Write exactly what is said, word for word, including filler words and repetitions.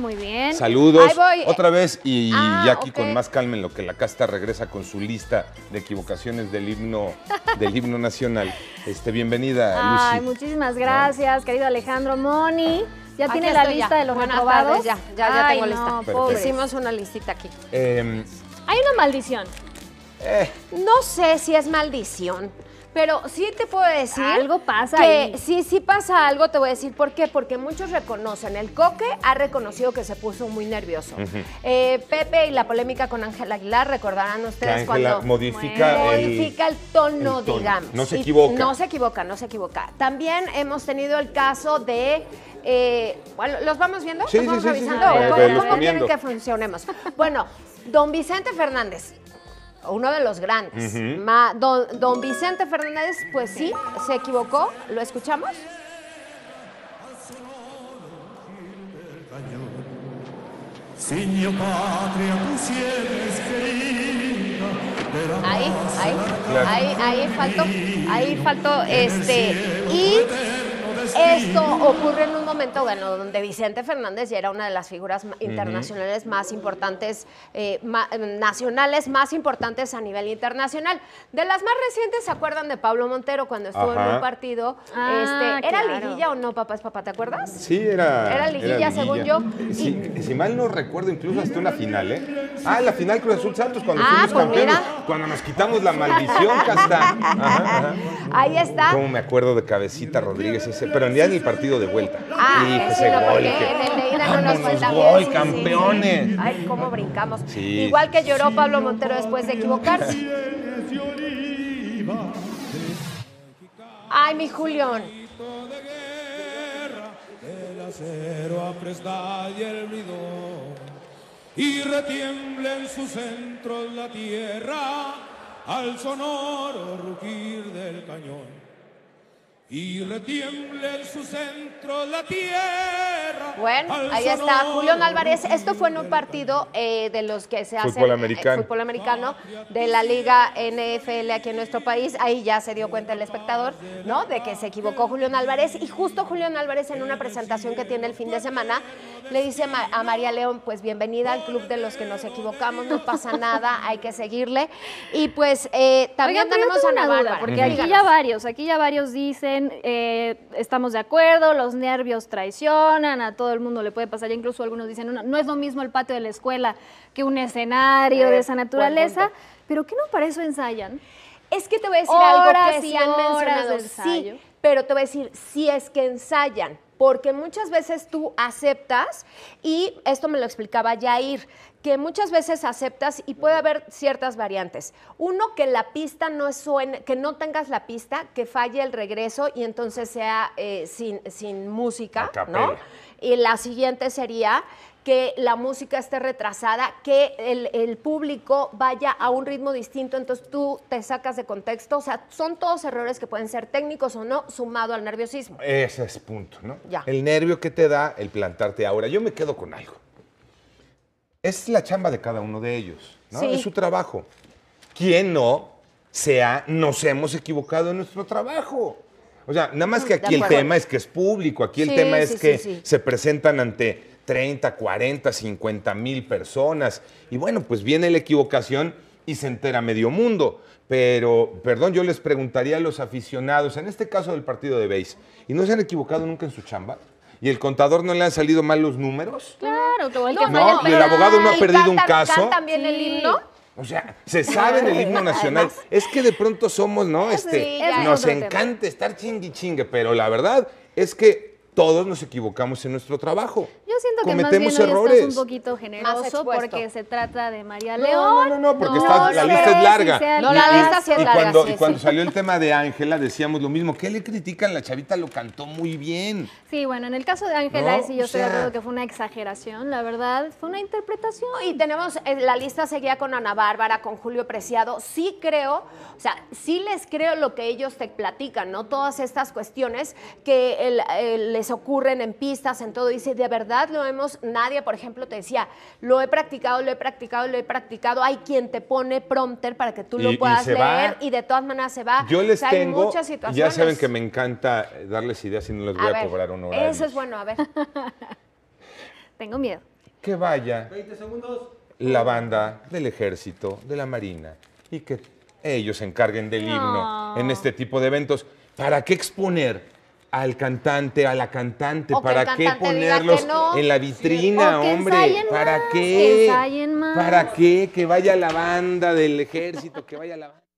muy bien. Saludos. Otra vez y, ah, y aquí okay. con más calma en lo que la casta regresa con su lista de equivocaciones del himno del himno nacional. Este, bienvenida, Lucy. Ay, muchísimas gracias, ah. querido Alejandro. Moni, ¿ya aquí tiene la lista ya. de los Buenas reprobados? Tardes, ya, ya, ya Ay, tengo no, lista. Pobre. Hicimos una listita aquí. Eh, Hay una maldición. Eh. No sé si es maldición. Pero sí te puedo decir... Algo pasa que ahí. Sí, sí pasa algo, te voy a decir por qué. Porque muchos reconocen. El Coque ha reconocido que se puso muy nervioso. Uh-huh. eh, Pepe y la polémica con Ángela Aguilar, recordarán ustedes cuando... modifica, bueno, el, modifica el, tono, el tono, digamos. No se equivoca. No se equivoca, no se equivoca. También hemos tenido el caso de... Eh, bueno, ¿los vamos viendo? Sí, ¿Los vamos sí, revisando? Sí, sí, sí. ¿Cómo, eh, ¿cómo quieren que funcionemos? Bueno, don Vicente Fernández... Uno de los grandes. Uh-huh. Ma, don, don Vicente Fernández, pues sí, se equivocó. ¿Lo escuchamos? Ahí, ahí, claro. ahí, ahí faltó, ahí faltó este. Y esto ocurre en un momento, bueno, donde Vicente Fernández ya era una de las figuras internacionales uh-huh. más importantes, eh, ma, nacionales más importantes a nivel internacional. De las más recientes, ¿se acuerdan de Pablo Montero cuando estuvo Ajá. en un partido? Ah, este, ¿Era claro. liguilla o no, papá es papá? ¿Te acuerdas? Sí, era... Era liguilla, era liguilla. según yo. Si, y, si mal no recuerdo, incluso hasta una final, ¿eh? Ah, la final Cruz Azul Santos cuando ah, fuimos pues campeones. Mira. Cuando nos quitamos la maldición, Casta. Ahí está. ¿Cómo me acuerdo de Cabecita Rodríguez ese? Pero ni en el partido de vuelta. Ah, sí, ese no, gol. Que... No nos cuenta gol, sí, campeones. Sí, sí. Ay, cómo brincamos. Sí. Igual que lloró Pablo Montero después de equivocarse. Ay, mi Julión. Y retiembla en sus centros la tierra al sonoro rugir del cañón. Y retiembla en su centro la tierra. Bueno, ahí está Julián Álvarez. Esto fue en un partido eh, de los que se hace fútbol americano. fútbol americano de la liga N F L aquí en nuestro país. Ahí ya se dio cuenta el espectador, ¿no? De que se equivocó Julián Álvarez. Y justo Julián Álvarez, en una presentación que tiene el fin de semana, le dice a María León, pues bienvenida al club de los que nos equivocamos, no pasa nada, hay que seguirle. Y pues eh, también Oigan, tenemos a Ana Bárbara. Porque aquí ya varios, aquí ya varios dicen, Eh, estamos de acuerdo, los nervios traicionan, a todo el mundo le puede pasar, incluso algunos dicen, no, no es lo mismo el patio de la escuela que un escenario eh, de esa naturaleza, pero ¿qué no para eso ensayan? Es que te voy a decir horas algo que sí han mencionado, sí, pero te voy a decir, si es que ensayan, porque muchas veces tú aceptas, y esto me lo explicaba Jair, que muchas veces aceptas y puede haber ciertas variantes. Uno, que la pista no suene, que no tengas la pista, que falle el regreso y entonces sea eh, sin, sin música, ¿no? Y la siguiente sería que la música esté retrasada, que el, el público vaya a un ritmo distinto, entonces tú te sacas de contexto. O sea, son todos errores que pueden ser técnicos o no, sumado al nerviosismo. Ese es punto, ¿no? Ya. El nervio que te da el plantarte ahora. Yo me quedo con algo. Es la chamba de cada uno de ellos, ¿no? Sí. Es su trabajo. ¿Quién no se ha, nos hemos equivocado en nuestro trabajo? O sea, nada más que aquí el tema es que es público, aquí sí, el tema es sí, que sí, sí. se presentan ante treinta, cuarenta, cincuenta mil personas. Y bueno, pues viene la equivocación y se entera medio mundo. Pero, perdón, yo les preguntaría a los aficionados, en este caso del partido de béis, ¿y no se han equivocado nunca en su chamba? ¿Y el contador no le han salido mal los números? Claro, todo el que no, no, y el abogado no ha perdido canta, un caso. También sí. el himno. O sea, se sabe en el himno nacional. Además, es que de pronto somos, ¿no? Este, sí, nos encanta estar chingui chingue, pero la verdad es que todos nos equivocamos en nuestro trabajo. Yo siento que cometemos más bien errores. Estás un poquito generoso porque se trata de María León. No, no, no, porque no, está, no, la lista es larga. Si no, la lista sí es larga. Cuando, sí, y cuando sí. salió el tema de Ángela decíamos lo mismo. ¿Qué le critican? La chavita lo cantó muy bien. Sí, bueno, en el caso de Ángela no, sí yo estoy de acuerdo que fue una exageración, la verdad. Fue una interpretación. Y tenemos, la lista seguía con Ana Bárbara, con Julio Preciado. Sí creo, o sea, sí les creo lo que ellos te platican, ¿no? Todas estas cuestiones que el, el les ocurren en pistas, en todo, dice, de verdad lo hemos, Nadia, por ejemplo, te decía, lo he practicado, lo he practicado, lo he practicado, hay quien te pone prompter para que tú lo y, puedas y leer va. y de todas maneras se va. Yo les o sea, tengo, hay muchas situaciones. Ya saben que me encanta darles ideas y no les voy a, a ver, cobrar un horario. Eso es bueno, a ver. Tengo miedo. que vaya la banda del Ejército, de la Marina, y que ellos se encarguen del himno en este tipo de eventos. ¿Para qué exponer al cantante, a la cantante? O ¿Para qué cantante ponerlos no. en la vitrina, sí. hombre? ¿Para más, qué? ¿Para qué? Que vaya la banda del Ejército, que vaya la banda.